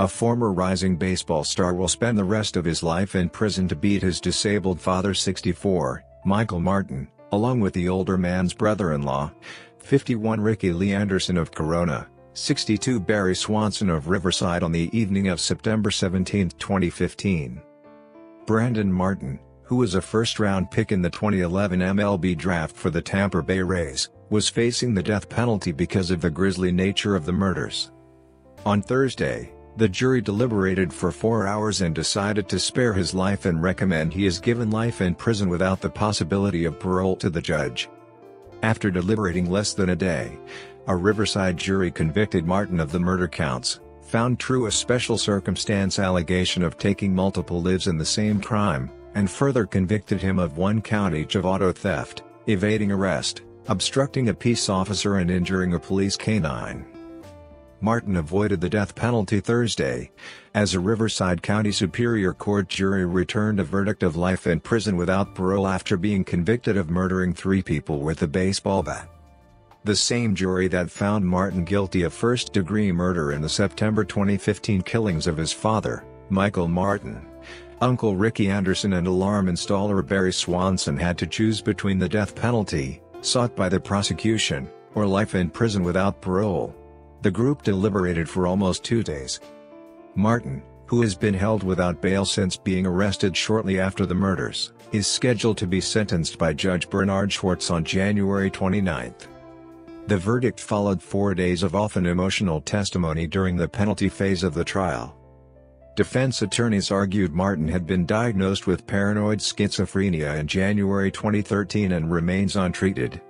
A former rising baseball star will spend the rest of his life in prison to beat his disabled father, 64, Michael Martin, along with the older man's brother-in-law, 51, Ricky Lee Anderson of Corona, 62, Barry Swanson of Riverside on the evening of September 17, 2015. Brandon Martin, who was a first-round pick in the 2011 MLB draft for the Tampa Bay Rays, was facing the death penalty because of the grisly nature of the murders. On Thursday, the jury deliberated for 4 hours and decided to spare his life and recommend he is given life in prison without the possibility of parole to the judge. After deliberating less than a day, a Riverside jury convicted Martin of the murder counts, found true a special circumstance allegation of taking multiple lives in the same crime, and further convicted him of one count each of auto theft, evading arrest, obstructing a peace officer and injuring a police canine. Martin avoided the death penalty Thursday, as a Riverside County Superior Court jury returned a verdict of life in prison without parole after being convicted of murdering 3 people with a baseball bat. The same jury that found Martin guilty of first-degree murder in the September 2015 killings of his father, Michael Martin, Uncle Ricky Anderson and alarm installer Barry Swanson had to choose between the death penalty, sought by the prosecution, or life in prison without parole. The group deliberated for almost 2 days. Martin, who has been held without bail since being arrested shortly after the murders, is scheduled to be sentenced by Judge Bernard Schwartz on January 29. The verdict followed 4 days of often emotional testimony during the penalty phase of the trial. Defense attorneys argued Martin had been diagnosed with paranoid schizophrenia in January 2013 and remains untreated.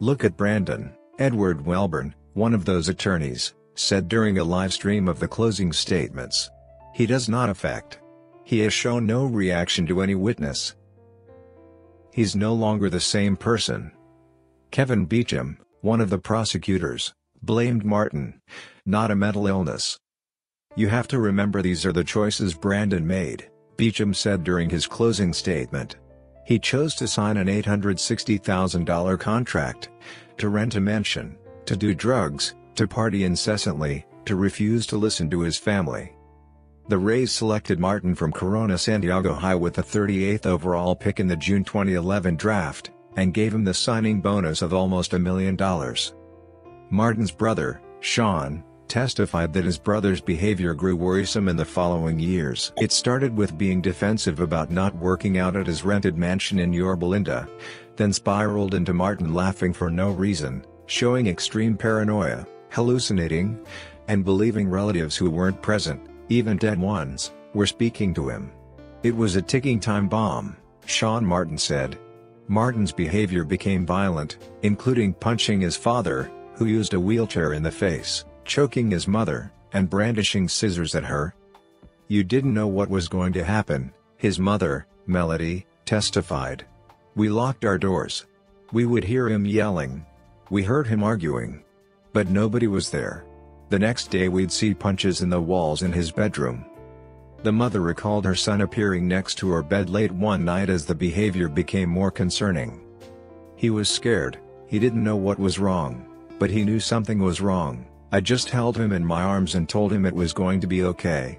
"Look at Brandon," Edward Welburn, one of those attorneys, said during a live stream of the closing statements. "He does not affect. He has shown no reaction to any witness. He's no longer the same person." Kevin Beecham, one of the prosecutors, blamed Martin, not a mental illness. "You have to remember these are the choices Brandon made," Beecham said during his closing statement. "He chose to sign an $860,000 contract, to rent a mansion, to do drugs, to party incessantly, to refuse to listen to his family." The Rays selected Martin from Corona Santiago High with the 38th overall pick in the June 2011 draft, and gave him the signing bonus of almost $1 million. Martin's brother, Sean, testified that his brother's behavior grew worrisome in the following years. It started with being defensive about not working out at his rented mansion in Yorba Linda, then spiraled into Martin laughing for no reason, showing extreme paranoia, hallucinating, and believing relatives who weren't present, even dead ones, were speaking to him. "It was a ticking time bomb," Sean Martin said. Martin's behavior became violent, including punching his father, who used a wheelchair in the face, choking his mother, and brandishing scissors at her. "You didn't know what was going to happen," his mother, Melody, testified. "We locked our doors. We would hear him yelling. We heard him arguing. But nobody was there. The next day we'd see punches in the walls in his bedroom." The mother recalled her son appearing next to her bed late one night as the behavior became more concerning. "He was scared, he didn't know what was wrong, but he knew something was wrong. I just held him in my arms and told him it was going to be okay."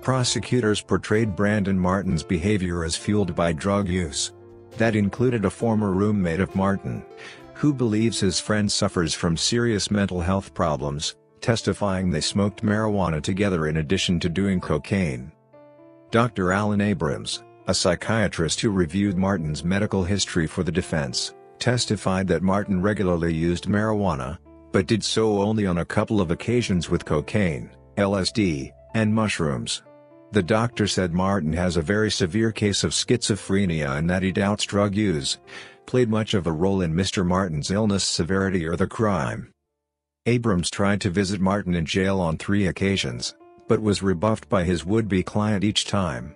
Prosecutors portrayed Brandon Martin's behavior as fueled by drug use. That included a former roommate of Martin, who believes his friend suffers from serious mental health problems, testifying they smoked marijuana together in addition to doing cocaine. Dr. Alan Abrams, a psychiatrist who reviewed Martin's medical history for the defense, testified that Martin regularly used marijuana, but did so only on a couple of occasions with cocaine, LSD, and mushrooms. The doctor said Martin has a very severe case of schizophrenia and that he doubts drug use played much of a role in Mr. Martin's illness severity or the crime. Abrams tried to visit Martin in jail on 3 occasions, but was rebuffed by his would-be client each time.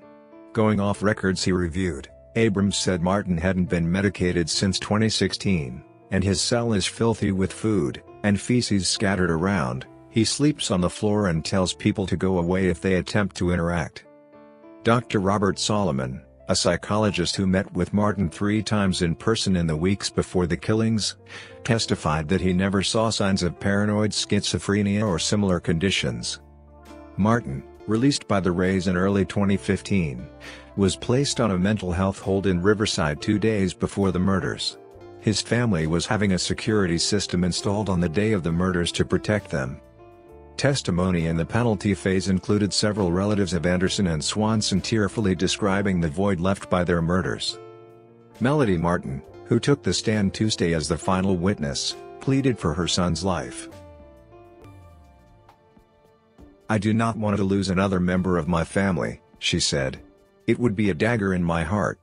Going off records he reviewed, Abrams said Martin hadn't been medicated since 2016, and his cell is filthy with food and feces scattered around. He sleeps on the floor and tells people to go away if they attempt to interact. Dr. Robert Solomon, a psychologist who met with Martin 3 times in person in the weeks before the killings, testified that he never saw signs of paranoid schizophrenia or similar conditions. Martin, released by the Rays in early 2015, was placed on a mental health hold in Riverside 2 days before the murders. His family was having a security system installed on the day of the murders to protect them. Testimony in the penalty phase included several relatives of Anderson and Swanson tearfully describing the void left by their murders. Melody Martin, who took the stand Tuesday as the final witness, pleaded for her son's life. "I do not want to lose another member of my family," she said. "It would be a dagger in my heart."